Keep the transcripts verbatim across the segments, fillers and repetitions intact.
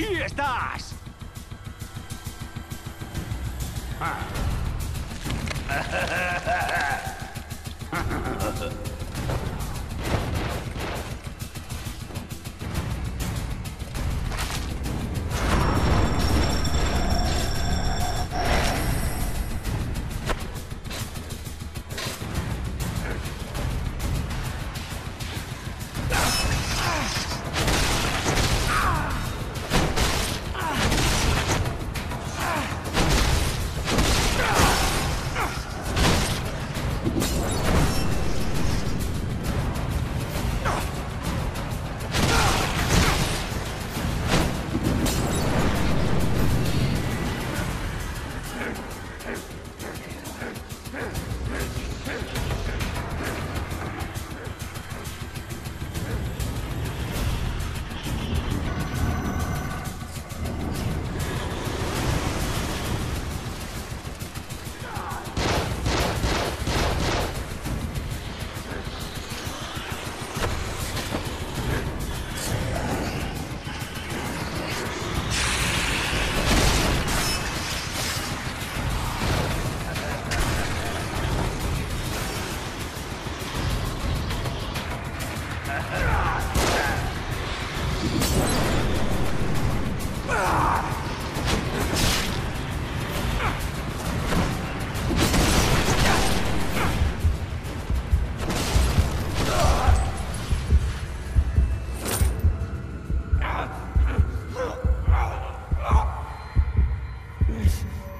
¡Ahí estás!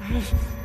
Yes.